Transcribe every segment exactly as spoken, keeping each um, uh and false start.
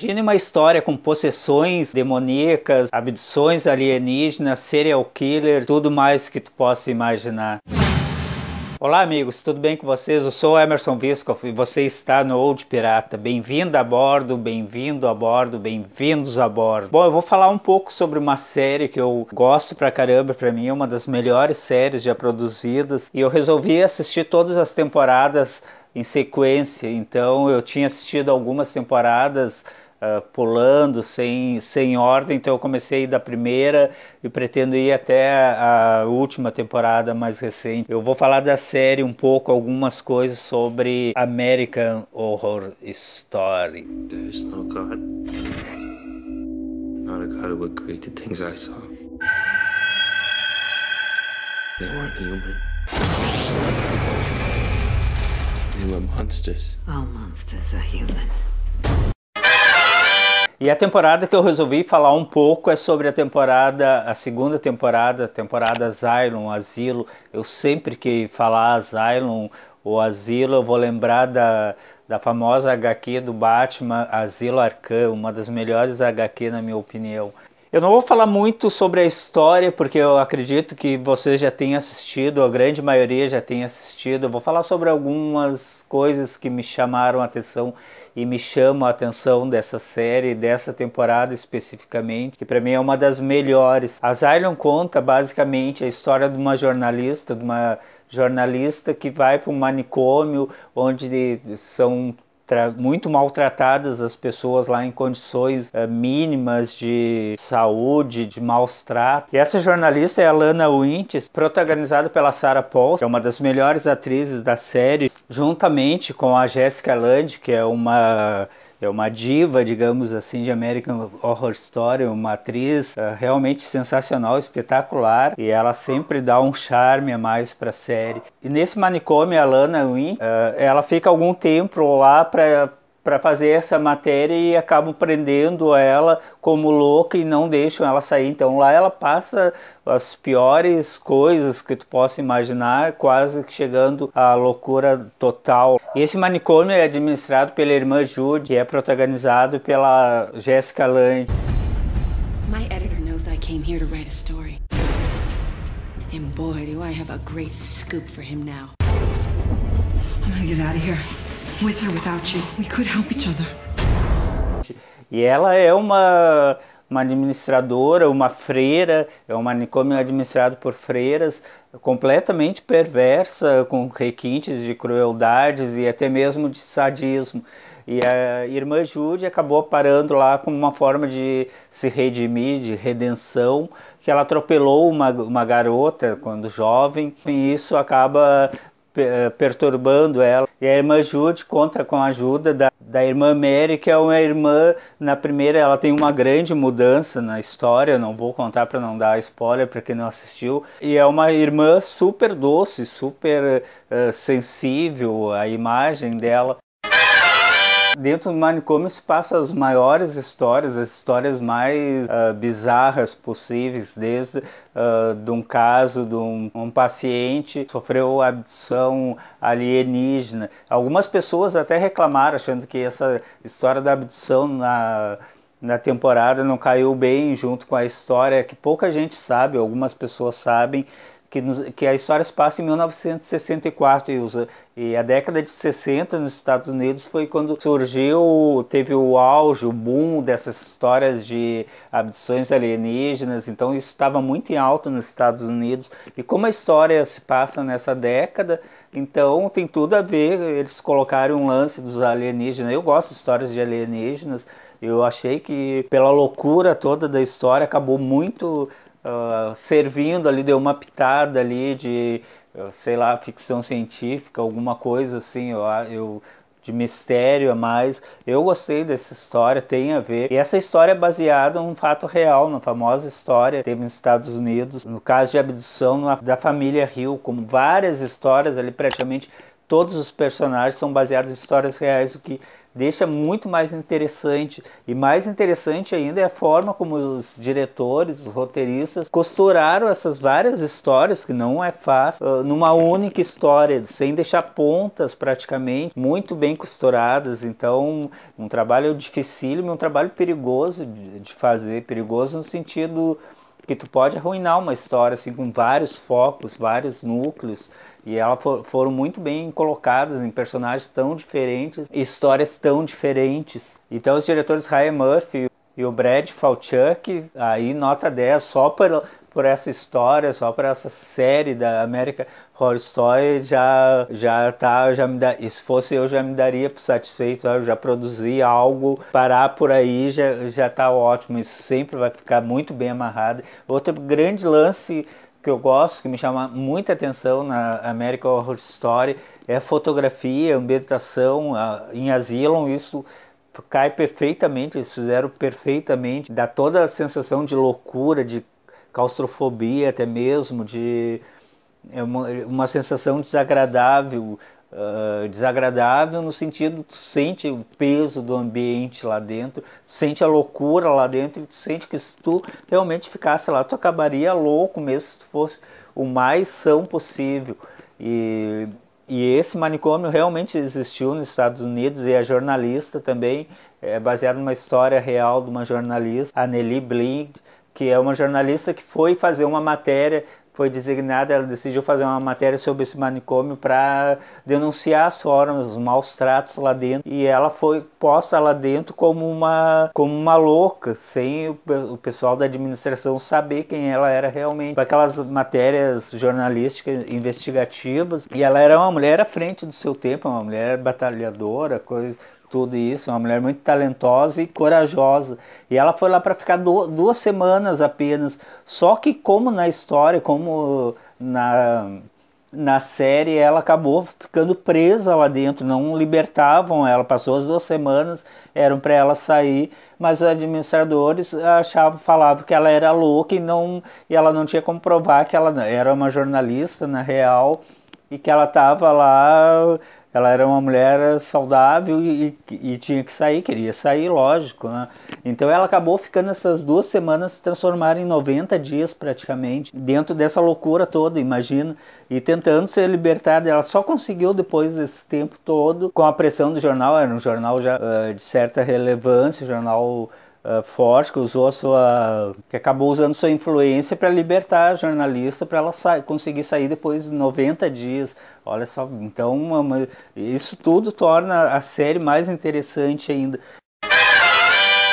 Imagine uma história com possessões demoníacas, abduções alienígenas, serial killer, tudo mais que tu possa imaginar. Olá amigos, tudo bem com vocês? Eu sou Emerson Wiskow e você está no Old Pirata. Bem-vindo a bordo, bem-vindo a bordo, bem-vindos a bordo. Bom, eu vou falar um pouco sobre uma série que eu gosto pra caramba, pra mim é uma das melhores séries já produzidas. E eu resolvi assistir todas as temporadas em sequência, então eu tinha assistido algumas temporadas Uh, pulando, sem, sem ordem, então eu comecei da primeira e pretendo ir até a, a última temporada mais recente. Eu vou falar da série um pouco, algumas coisas sobre American Horror Story. There's no God. Not a God who would create the things I saw. They weren't human. They were monsters. All monsters are human. E a temporada que eu resolvi falar um pouco é sobre a temporada, a segunda temporada, a temporada Asylum, Asilo. Eu sempre que falar Asylum ou Asilo, eu vou lembrar da, da famosa agá quê do Batman, Asilo Arkham, uma das melhores agá quê na minha opinião. Eu não vou falar muito sobre a história, porque eu acredito que você já tenha assistido, a grande maioria já tenha assistido. Eu vou falar sobre algumas coisas que me chamaram a atenção e me chamam a atenção dessa série, dessa temporada especificamente, que para mim é uma das melhores. Asylum conta basicamente a história de uma jornalista, de uma jornalista que vai para um manicômio onde são muito maltratadas as pessoas lá em condições uh, mínimas de saúde, de maus tratos. E essa jornalista é a Lana Winters, protagonizada pela Sarah Paulson, que é uma das melhores atrizes da série, juntamente com a Jessica Lange, que é uma... É uma diva, digamos assim, de American Horror Story, uma atriz uh, realmente sensacional, espetacular. E ela sempre dá um charme a mais para a série. E nesse manicômio, a Lana Wynn, uh, ela fica algum tempo lá para para fazer essa matéria e acabam prendendo ela como louca e não deixam ela sair. Então lá ela passa as piores coisas que tu possa imaginar, quase que chegando à loucura total. E esse manicômio é administrado pela irmã Jude e é protagonizado pela Jessica Lange. My editor knows I came here to write a story. And boy, do I have a great scoop for him now. I'm gonna get out of here. With or without you, we could help each other. E ela é uma, uma administradora, uma freira, é um manicômio administrado por freiras, completamente perversa, com requintes de crueldades e até mesmo de sadismo. E a irmã Jude acabou parando lá como uma forma de se redimir, de redenção, que ela atropelou uma, uma garota quando jovem, e isso acaba perturbando ela. E a irmã Jude conta com a ajuda da, da irmã Mary, que é uma irmã, na primeira ela tem uma grande mudança na história, não vou contar para não dar spoiler para quem não assistiu, e é uma irmã super doce, super uh, sensível à imagem dela. Dentro do manicômio se passam as maiores histórias, as histórias mais uh, bizarras possíveis, desde uh, de um caso de um, um paciente que sofreu abdução alienígena. Algumas pessoas até reclamaram, achando que essa história da abdução na... na temporada não caiu bem junto com a história, que pouca gente sabe, algumas pessoas sabem, que, que a história se passa em mil novecentos e sessenta e quatro, Ilza. E a década de sessenta nos Estados Unidos foi quando surgiu, teve o auge, o boom dessas histórias de abduções alienígenas, então isso estava muito em alta nos Estados Unidos. E como a história se passa nessa década, então tem tudo a ver, eles colocaram um lance dos alienígenas. Eu gosto de histórias de alienígenas, eu achei que pela loucura toda da história acabou muito... Uh, servindo ali, deu uma pitada ali de, sei lá, ficção científica, alguma coisa assim, eu, eu, de mistério a mais. Eu gostei dessa história, tem a ver. E essa história é baseada num fato real, na famosa história que teve nos Estados Unidos, no caso de abdução na, da família Hill, como várias histórias ali praticamente todos os personagens são baseados em histórias reais, o que deixa muito mais interessante. E mais interessante ainda é a forma como os diretores, os roteiristas, costuraram essas várias histórias, que não é fácil, numa única história, sem deixar pontas praticamente, muito bem costuradas. Então, um trabalho dificílimo, um trabalho perigoso de fazer, perigoso no sentido que tu pode arruinar uma história assim, com vários focos, vários núcleos, e elas for, foram muito bem colocadas em personagens tão diferentes, histórias tão diferentes. Então os diretores Ryan Murphy e o Brad Falchuk, aí nota dez, só por, por essa história, só por essa série da American Horror Story, já, já tá, já me dá, se fosse eu já me daria por satisfeito, eu já produzi algo, parar por aí já, já tá ótimo, isso sempre vai ficar muito bem amarrado. Outro grande lance que eu gosto, que me chama muita atenção na American Horror Story, é a fotografia, a ambientação, a, em Asylum, isso cai perfeitamente, eles fizeram perfeitamente, dá toda a sensação de loucura, de claustrofobia até mesmo, de é uma, uma sensação desagradável, uh, desagradável no sentido que tu sente o peso do ambiente lá dentro, tu sente a loucura lá dentro, e tu sente que se tu realmente ficasse lá, tu acabaria louco mesmo, se tu fosse o mais são possível. E... E esse manicômio realmente existiu nos Estados Unidos, e a jornalista também é baseada numa história real de uma jornalista, a Nelly Bly, que é uma jornalista que foi fazer uma matéria, foi designada, ela decidiu fazer uma matéria sobre esse manicômio para denunciar as formas, os maus tratos lá dentro. E ela foi posta lá dentro como uma, como uma louca, sem o, o pessoal da administração saber quem ela era realmente. Com aquelas matérias jornalísticas, investigativas. E ela era uma mulher à frente do seu tempo, uma mulher batalhadora, coisa... tudo isso, uma mulher muito talentosa e corajosa, e ela foi lá para ficar do, duas semanas apenas, só que como na história, como na, na série, ela acabou ficando presa lá dentro, não libertavam ela, passou as duas semanas, eram para ela sair, mas os administradores achavam, falavam que ela era louca e, não, e ela não tinha como provar que ela era uma jornalista na real, e que ela estava lá... Ela era uma mulher saudável e, e, e tinha que sair, queria sair, lógico, né? Então ela acabou ficando essas duas semanas, se transformaram em noventa dias praticamente, dentro dessa loucura toda, imagina, e tentando ser libertada. Ela só conseguiu depois desse tempo todo, com a pressão do jornal, era um jornal já uh, de certa relevância, jornal... Uh, forte, que usou a sua, que acabou usando sua influência para libertar a jornalista, para ela sa conseguir sair depois de noventa dias. Olha só, então uma, uma, isso tudo torna a série mais interessante ainda.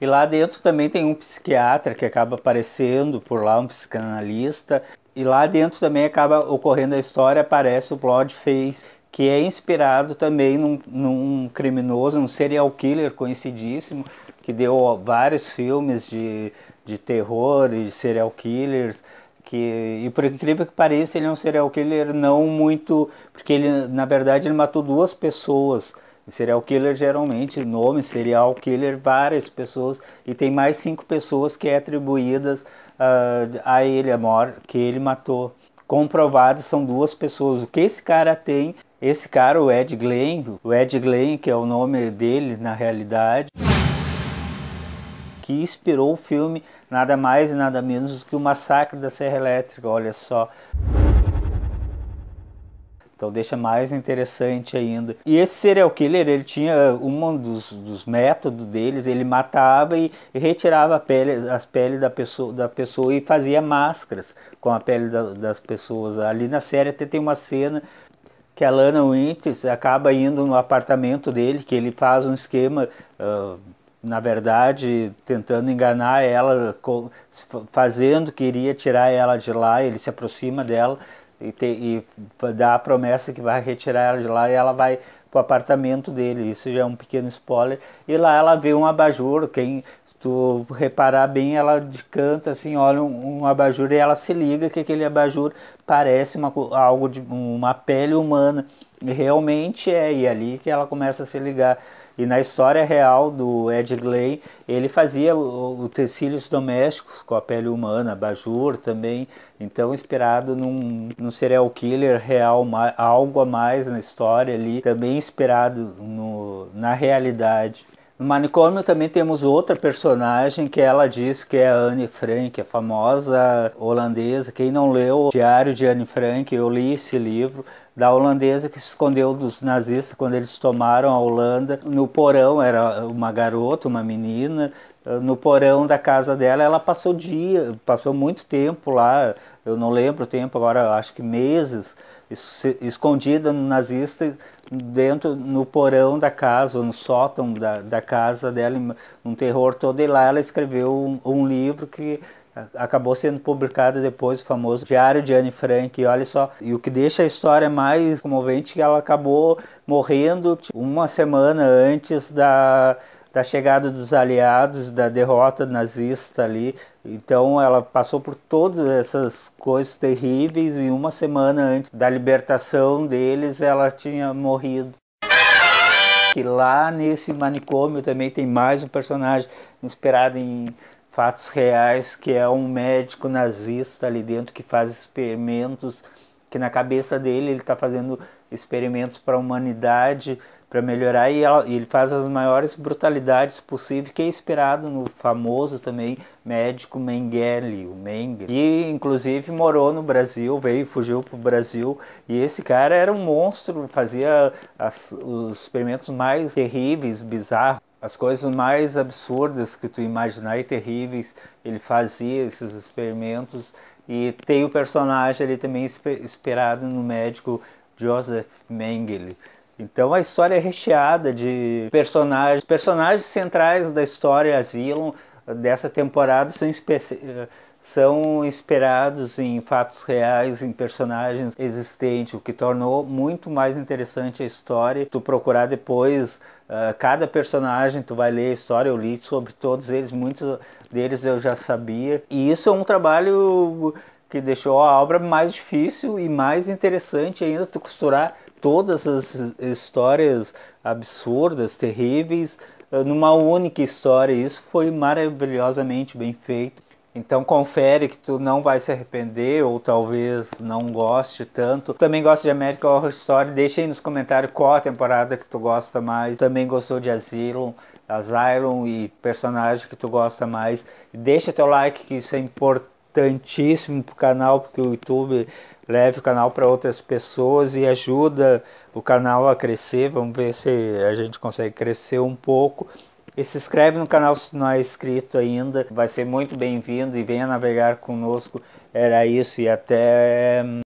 E lá dentro também tem um psiquiatra que acaba aparecendo por lá, um psicanalista. E lá dentro também acaba ocorrendo a história, aparece o Bloodface, que é inspirado também num, num criminoso, um serial killer conhecidíssimo, que deu vários filmes de, de terror e de serial killers, que, e por incrível que pareça, ele é um serial killer não muito... Porque, ele na verdade, ele matou duas pessoas. Serial killer, geralmente, nome serial killer, várias pessoas, e tem mais cinco pessoas que é atribuídas uh, a ele, a morte que ele matou. Comprovadas são duas pessoas. O que esse cara tem? Esse cara, o Ed Gein, o Ed Gein, que é o nome dele na realidade, que inspirou o filme nada mais e nada menos do que o Massacre da Serra Elétrica, olha só. Então deixa mais interessante ainda. E esse serial killer, ele tinha um dos, dos métodos deles, ele matava e retirava a pele, as peles da pessoa, da pessoa e fazia máscaras com a pele da, das pessoas. Ali na série até tem uma cena que a Lana Winters acaba indo no apartamento dele, que ele faz um esquema... Uh, na verdade, tentando enganar ela, fazendo que iria tirar ela de lá, ele se aproxima dela e, te, e dá a promessa que vai retirar ela de lá, e ela vai para o apartamento dele, isso já é um pequeno spoiler, e lá ela vê um abajur, quem, se tu reparar bem, ela decanta assim, olha um, um abajur, e ela se liga que aquele abajur parece uma, algo de uma pele humana, e realmente é, e ali que ela começa a se ligar. E na história real do Ed Gein, ele fazia utensílios domésticos com a pele humana, abajur também, então inspirado num, num serial killer real, ma, algo a mais na história ali, também inspirado no, na realidade. No manicômio também temos outra personagem que ela diz que é a Anne Frank, a famosa holandesa. Quem não leu o Diário de Anne Frank, eu li esse livro, da holandesa que se escondeu dos nazistas quando eles tomaram a Holanda. No porão, era uma garota, uma menina, no porão da casa dela, ela passou dia, passou muito tempo lá, eu não lembro o tempo agora, acho que meses, escondida no nazista, dentro, no porão da casa, ou no sótão da, da casa dela, um terror todo, e lá ela escreveu um, um livro que acabou sendo publicado depois, o famoso Diário de Anne Frank. E olha só, e o que deixa a história mais comovente é que ela acabou morrendo uma semana antes da... da chegada dos aliados, da derrota nazista ali. Então ela passou por todas essas coisas terríveis e uma semana antes da libertação deles ela tinha morrido. E lá nesse manicômio também tem mais um personagem inspirado em fatos reais, que é um médico nazista ali dentro que faz experimentos, que na cabeça dele ele está fazendo experimentos para a humanidade, para melhorar, e ela, ele faz as maiores brutalidades possíveis, que é inspirado no famoso também médico Mengele, o Mengele, que inclusive morou no Brasil, veio, fugiu para o Brasil, e esse cara era um monstro, fazia as, os experimentos mais terríveis, bizarros, as coisas mais absurdas que tu imaginar e terríveis, ele fazia esses experimentos. E tem o personagem ali também inspirado no médico Joseph Mengele. Então a história é recheada de personagens. Personagens centrais da história Asylum dessa temporada são, são inspirados em fatos reais, em personagens existentes, o que tornou muito mais interessante a história. Tu procurar depois uh, cada personagem, tu vai ler a história, eu li sobre todos eles, muitos deles eu já sabia. E isso é um trabalho que deixou a obra mais difícil e mais interessante ainda, tu costurar todas as histórias absurdas, terríveis, numa única história. Isso foi maravilhosamente bem feito. Então confere, que tu não vai se arrepender, ou talvez não goste tanto. Também gosta de American Horror Story? Deixa aí nos comentários qual a temporada que tu gosta mais. Também gostou de Asylum, Asylum e personagem que tu gosta mais. Deixa teu like, que isso é importantíssimo pro canal, porque o YouTube... leve o canal para outras pessoas e ajuda o canal a crescer. Vamos ver se a gente consegue crescer um pouco. E se inscreve no canal se não é inscrito ainda. Vai ser muito bem-vindo e venha navegar conosco. Era isso e até...